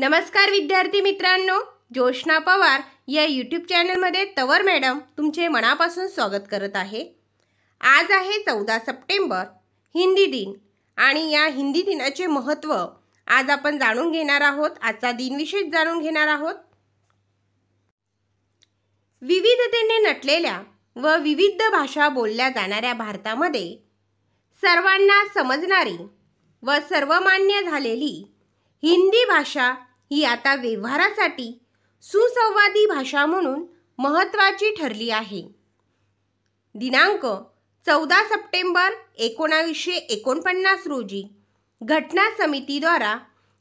नमस्कार विद्यार्थी मित्रांनो, जोशना पवार या यूट्यूब चॅनलमध्ये तवर मॅडम तुमचे मनापासून स्वागत करत आहे। आज आहे 14 सप्टेंबर हिंदी दिन आणि या हिंदी दिनाचे महत्त्व आज आपण जाणून घेणार आहोत। आजचा दिन विशेष जाणून घेणार आहोत। विविधतेने नटलेल्या व विविध भाषा बोलल्या जाणाऱ्या भारतामध्ये सर्वांना समजणारी व सर्वमान्य झालेली हिंदी भाषा ही आता व्यवहारासाठी सुसंवादी भाषा म्हणून महत्त्वाची ठरली आहे। दिनांक 14 सप्टेंबर 1949 रोजी घटना समितीद्वारा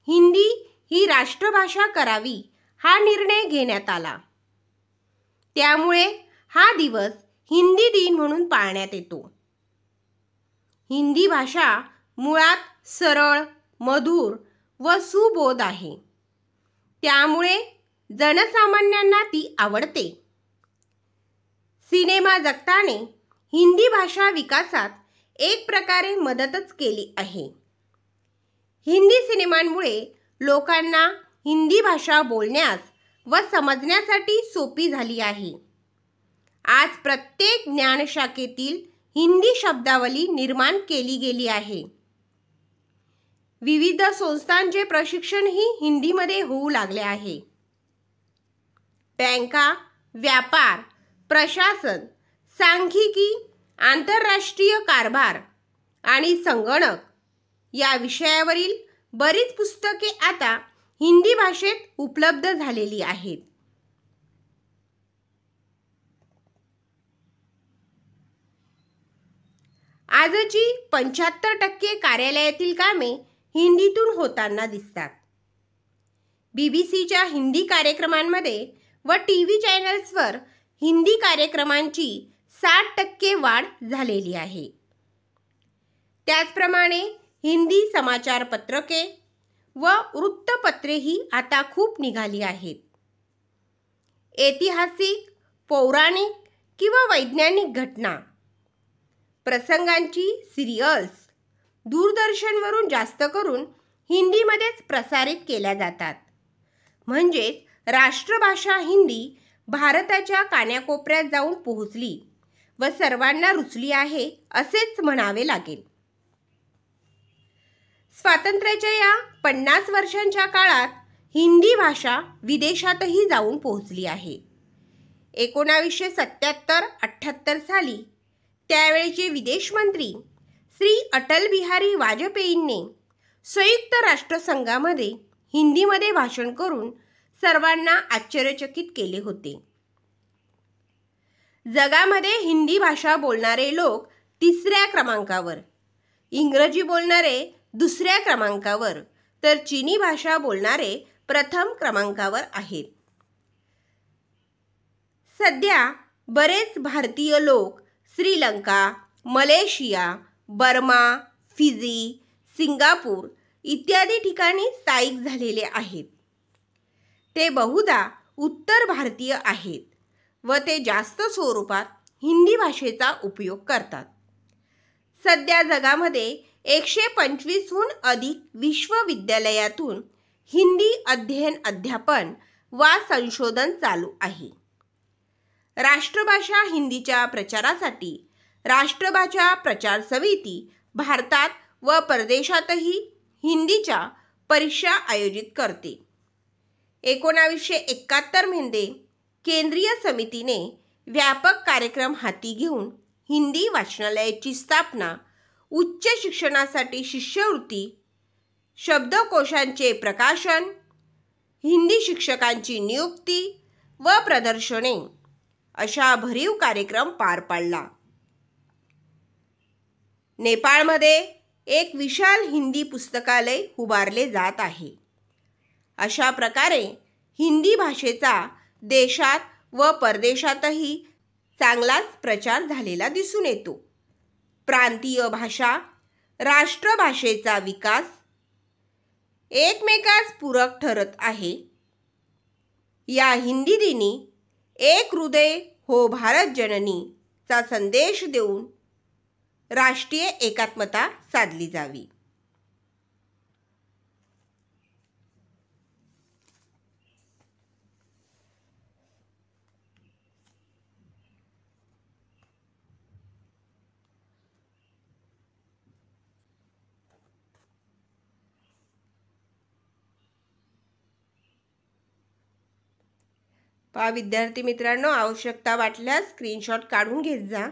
हिंदी ही राष्ट्रभाषा करावी हा निर्णय घेण्यात आला, त्यामुळे हा दिवस हिंदी दिन म्हणून पाळण्यात येतो। हिंदी भाषा मुळात सरळ, मधुर व सुबोध आहे, त्यामुळे जनसामान्यांना ती आवडते। सिनेमा जगताने हिंदी भाषा विकासात एक प्रकारे मदतच केली आहे। हिंदी सिनेमांमुळे लोकांना हिंदी भाषा बोलण्यास व समजण्यासाठी सोपी झाली आहे। आज प्रत्येक ज्ञानशाखेतील हिंदी शब्दावली निर्माण केली गेली आहे। विविध संस्थांचे प्रशिक्षण ही हिंदीमध्ये होऊ लागले आहे। बँका, व्यापार, प्रशासन, सांख्यिकी, आंतरराष्ट्रीय कारभार आणि संगणक या विषयावरील बरीच पुस्तके आता हिंदी भाषेत उपलब्ध झालेली आहेत। आजची 75% कार्यालयातील कामे हिंदीतून होताना दिसतात। बीबीसीच्या हिंदी कार्यक्रमांमध्ये व TV चॅनल्सवर हिंदी कार्यक्रमांची 60% वाढ झालेली आहे। त्याचप्रमाणे हिंदी समाचारपत्रके व वृत्तपत्रेही आता खूप निघाली आहेत। ऐतिहासिक, पौराणिक किंवा वैज्ञानिक घटना, प्रसंगांची सिरियल्स दूरदर्शनवरून जास्त करून हिंदीमध्येच प्रसारित केल्या जातात। म्हणजेच राष्ट्रभाषा हिंदी भारताच्या कानाकोपऱ्यात जाऊन पोहोचली व सर्वांना रुचली आहे असेच म्हणावे लागेल। स्वातंत्र्याच्या या 50 वर्षांच्या काळात हिंदी भाषा विदेशातही जाऊन पोहोचली आहे। 1977-78 साली त्यावेळचे विदेश मंत्री श्री अटल बिहारी वाजपेयींनी संयुक्त राष्ट्र संघामध्ये हिंदीमध्ये भाषण करून सर्वांना आश्चर्यचकित केले होते। जगामध्ये हिंदी भाषा बोलणारे लोक 3ऱ्या क्रमांकावर, इंग्रजी बोलणारे 2ऱ्या क्रमांकावर, तर चीनी भाषा बोलणारे प्रथम क्रमांकावर आहेत। सध्या बरेच भारतीय लोक Sri Lanka, Malaysia, Burma, Fiji, Singapore इत्यादी ठिकाणी स्थायिक झालेले आहेत। ते बहुधा उत्तर भारतीय आहेत व ते जास्त स्वरूपात हिंदी भाषेचा उपयोग करतात। सध्या जगामध्ये 125हून अधिक विश्वविद्यालयातून हिंदी अध्ययन, अध्यापन व संशोधन चालू आहे। राष्ट्रभाषा हिंदीच्या प्रचारासाठी राष्ट्रभाषा प्रचार समिती भारतात व परदेशातही हिंदीच्या परीक्षा आयोजित करते। 1971 मध्ये केंद्रीय समितीने व्यापक कार्यक्रम हाती घेऊन हिंदी वाचनालयाची स्थापना, उच्च शिक्षणासाठी शिष्यवृत्ती, शब्दकोशांचे प्रकाशन, हिंदी शिक्षकांची नियुक्ती व प्रदर्शने अशा भरीव कार्यक्रम पार पाडला। नेपाळमध्ये एक विशाल हिंदी पुस्तकालय उभारले जात आहे। अशा प्रकारे हिंदी भाषेचा देशात व परदेशातही चांगलाच प्रचार झालेला दिसून येतो। प्रांतीय भाषा, राष्ट्रभाषेचा विकास एकमेकास पूरक ठरत आहे। या हिंदी दिनी एक हृदय हो भारत जननीचा संदेश देऊन राष्ट्रीय एकात्मता साधली जावी। पहा विद्यार्थी मित्रांनो, आवश्यकता वाटल्यास स्क्रीनशॉट काढून घेत जा।